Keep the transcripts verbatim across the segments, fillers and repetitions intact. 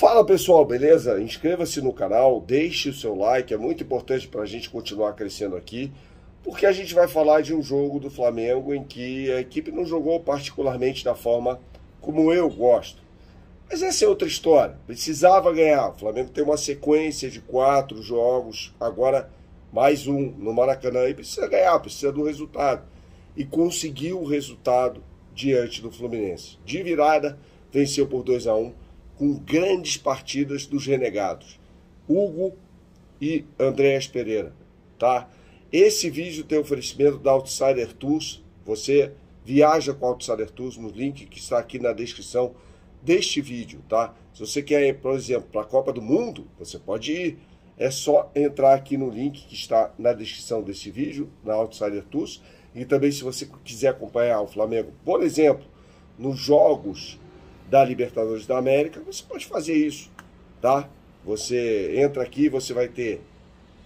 Fala pessoal, beleza? Inscreva-se no canal, deixe o seu like, é muito importante para a gente continuar crescendo aqui, porque a gente vai falar de um jogo do Flamengo em que a equipe não jogou particularmente da forma como eu gosto. Mas essa é outra história, precisava ganhar. O Flamengo tem uma sequência de quatro jogos, agora mais um no Maracanã, e precisa ganhar, precisa do resultado. E conseguiu o resultado diante do Fluminense. De virada, venceu por dois a um. Com grandes partidas dos renegados, Hugo e André Pereira, tá? Esse vídeo tem oferecimento da Outsider Tours, você viaja com a Outsider Tours no link que está aqui na descrição deste vídeo, tá? Se você quer ir, por exemplo, para a Copa do Mundo, você pode ir, é só entrar aqui no link que está na descrição desse vídeo, na Outsider Tours, e também se você quiser acompanhar o Flamengo, por exemplo, nos jogos da Libertadores da América, você pode fazer isso, tá? Você entra aqui, você vai ter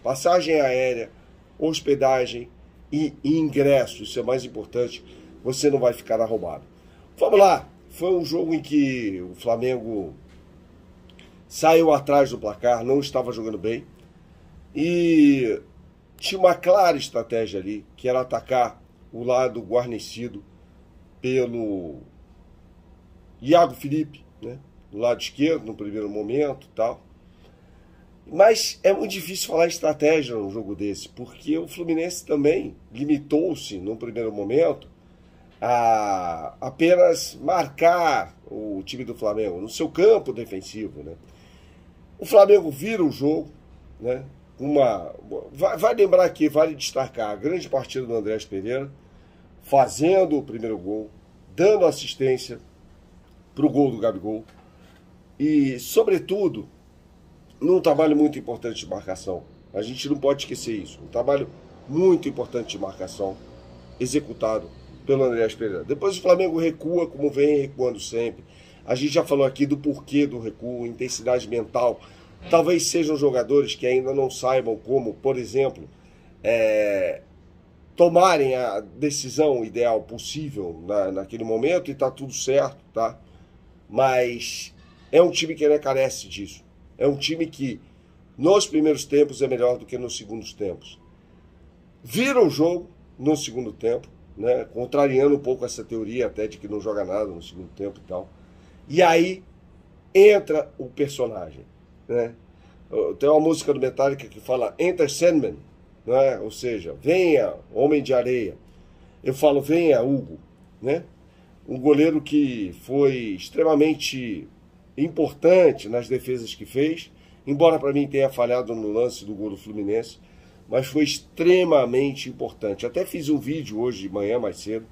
passagem aérea, hospedagem e ingresso. Isso é mais importante, você não vai ficar arrombado. Vamos lá, foi um jogo em que o Flamengo saiu atrás do placar, não estava jogando bem e tinha uma clara estratégia ali, que era atacar o lado guarnecido pelo Iago Felipe, né? Do lado esquerdo, no primeiro momento, tal. Mas é muito difícil falar estratégia num jogo desse, porque o Fluminense também limitou-se, no primeiro momento, a apenas marcar o time do Flamengo no seu campo defensivo, né? O Flamengo vira o jogo, né? Uma... Vai, vai lembrar aqui, vale destacar a grande partida do André Pereira, fazendo o primeiro gol, dando assistência para o gol do Gabigol, e, sobretudo, num trabalho muito importante de marcação. A gente não pode esquecer isso, um trabalho muito importante de marcação executado pelo André Pereira. Depois o Flamengo recua, como vem recuando sempre. A gente já falou aqui do porquê do recuo, intensidade mental. Talvez sejam jogadores que ainda não saibam como, por exemplo, é, tomarem a decisão ideal possível na, naquele momento, e tá tudo certo, tá? Mas é um time que ainda carece disso. É um time que nos primeiros tempos é melhor do que nos segundos tempos. Vira o jogo no segundo tempo, né? Contrariando um pouco essa teoria até de que não joga nada no segundo tempo e tal. E aí entra o personagem, né? Tem uma música do Metallica que fala Enter Sandman, né? Ou seja, venha, homem de areia. Eu falo venha, Hugo, né? Um goleiro que foi extremamente importante nas defesas que fez, embora para mim tenha falhado no lance do gol do Fluminense, mas foi extremamente importante. Até fiz um vídeo hoje de manhã, mais cedo,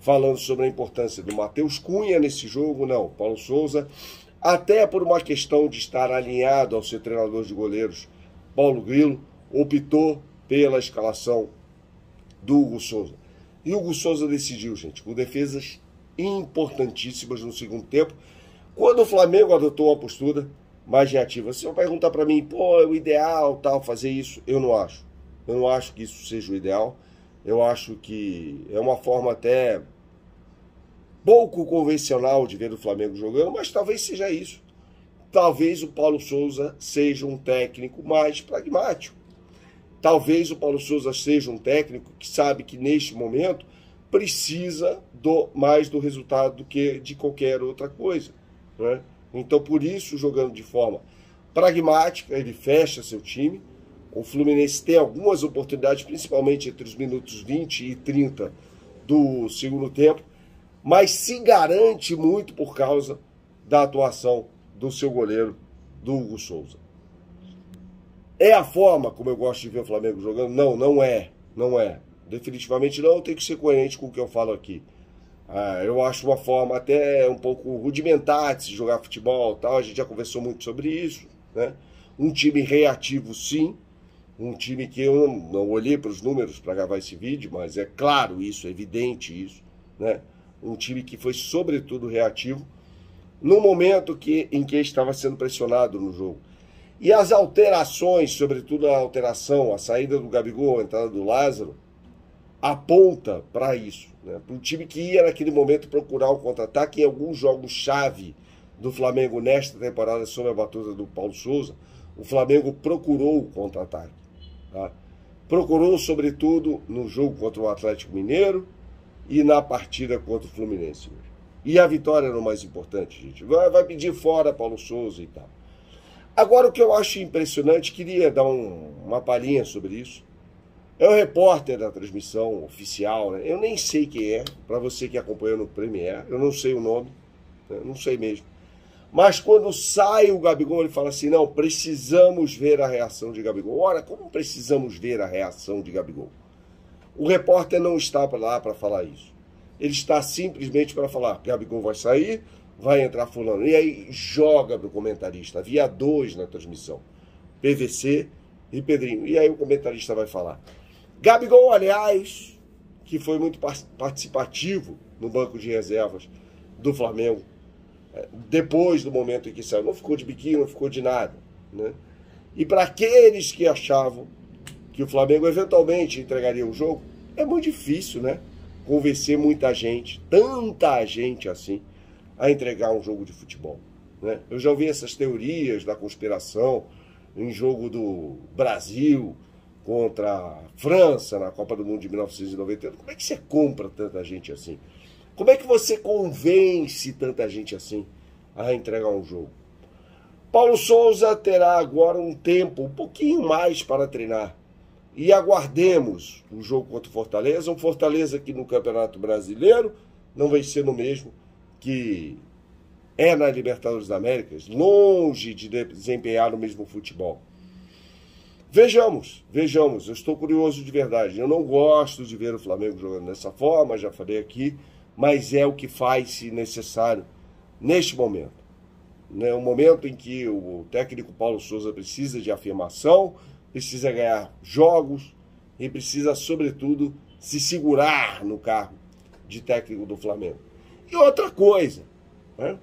falando sobre a importância do Matheus Cunha nesse jogo, não, Paulo Sousa, até por uma questão de estar alinhado ao seu treinador de goleiros, Paulo Grilo, optou pela escalação do Hugo Souza. E o Hugo Souza decidiu, gente, com defesas importantíssimas no segundo tempo, quando o Flamengo adotou uma postura mais reativa. Você vai perguntar para mim, pô, é o ideal tal fazer isso? Eu não acho. Eu não acho que isso seja o ideal. Eu acho que é uma forma até pouco convencional de ver o Flamengo jogando, mas talvez seja isso. Talvez o Paulo Sousa seja um técnico mais pragmático. Talvez o Paulo Sousa seja um técnico que sabe que neste momento precisa do, mais do resultado do que de qualquer outra coisa, né? Então, por isso, jogando de forma pragmática, ele fecha seu time. O Fluminense tem algumas oportunidades, principalmente entre os minutos vinte e trinta do segundo tempo, mas se garante muito por causa da atuação do seu goleiro, do Hugo Souza. É a forma como eu gosto de ver o Flamengo jogando? Não, não é, não é. Definitivamente não, tem que ser coerente com o que eu falo aqui. Ah, eu acho uma forma até um pouco rudimentar de se jogar futebol, tal. A gente já conversou muito sobre isso, né? Um time reativo, sim. Um time que eu não, não olhei para os números para gravar esse vídeo, mas é claro isso, é evidente isso, né? Um time que foi sobretudo reativo no momento que, em que estava sendo pressionado no jogo. E as alterações, sobretudo a alteração, a saída do Gabigol, a entrada do Lázaro, aponta para isso, né? Para um time que ia naquele momento procurar o contra-ataque em alguns jogos-chave do Flamengo nesta temporada sob a batuta do Paulo Sousa, o Flamengo procurou o contra-ataque. Tá? Procurou, sobretudo, no jogo contra o Atlético Mineiro e na partida contra o Fluminense. E a vitória era o mais importante, gente. Vai, vai pedir fora Paulo Sousa e tal. Agora, o que eu acho impressionante, queria dar um, uma palhinha sobre isso, é o repórter da transmissão oficial, né? Eu nem sei quem é, para você que acompanha no Premiere, eu não sei o nome, né? Não sei mesmo. Mas quando sai o Gabigol, ele fala assim, não, precisamos ver a reação de Gabigol. Ora, como precisamos ver a reação de Gabigol? O repórter não está lá para falar isso. Ele está simplesmente para falar, Gabigol vai sair, vai entrar fulano. E aí joga para o comentarista, havia dois na transmissão, P V C e Pedrinho. E aí o comentarista vai falar. Gabigol, aliás, que foi muito participativo no banco de reservas do Flamengo, depois do momento em que saiu, não ficou de biquinho, não ficou de nada, né? E para aqueles que achavam que o Flamengo eventualmente entregaria o jogo, é muito difícil, né? Convencer muita gente, tanta gente assim, a entregar um jogo de futebol, né? Eu já ouvi essas teorias da conspiração em jogo do Brasil contra a França na Copa do Mundo de mil novecentos e noventa e oito. Como é que você compra tanta gente assim? Como é que você convence tanta gente assim a entregar um jogo? Paulo Sousa terá agora um tempo, um pouquinho mais para treinar. E aguardemos o jogo contra o Fortaleza. Um Fortaleza que no Campeonato Brasileiro não vai ser no mesmo que é na Libertadores da América, longe de desempenhar o mesmo futebol. Vejamos, vejamos. Eu estou curioso de verdade. Eu não gosto de ver o Flamengo jogando dessa forma, já falei aqui. Mas é o que faz-se necessário neste momento. Né? O momento em que o técnico Paulo Sousa precisa de afirmação, precisa ganhar jogos e precisa, sobretudo, se segurar no cargo de técnico do Flamengo. E outra coisa, né?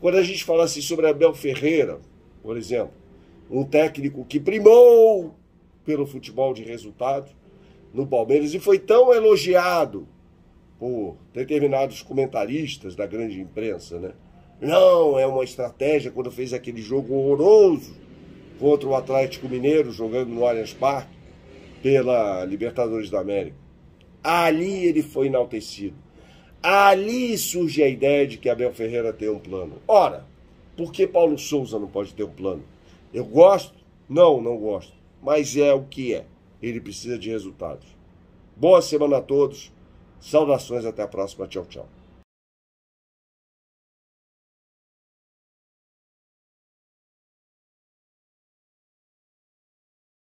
Quando a gente fala assim sobre Abel Ferreira, por exemplo, um técnico que primou pelo futebol de resultados no Palmeiras e foi tão elogiado por determinados comentaristas da grande imprensa, né? Não, é uma estratégia, quando fez aquele jogo horroroso contra o Atlético Mineiro, jogando no Allianz Parque, pela Libertadores da América. Ali ele foi enaltecido. Ali surge a ideia de que Abel Ferreira tem um plano. Ora, por que Paulo Sousa não pode ter um plano? Eu gosto? Não, não gosto. Mas é o que é. Ele precisa de resultados. Boa semana a todos. Saudações, até a próxima. Tchau, tchau.